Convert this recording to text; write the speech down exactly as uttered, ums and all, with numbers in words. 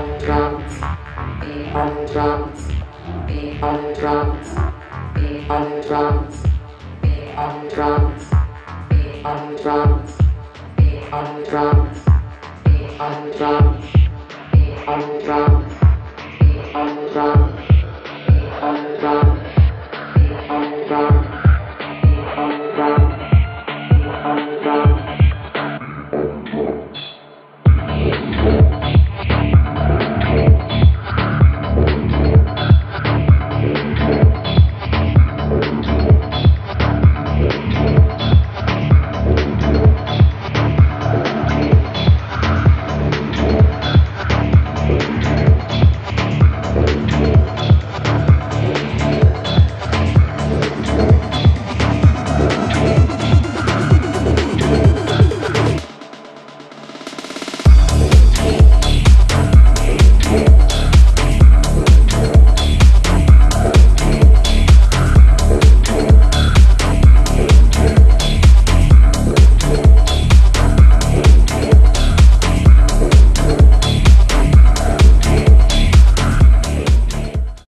on drums, be on drums, be on drums, be on drums, be on drums, be on drums, be on drums, be on drums, be on drums.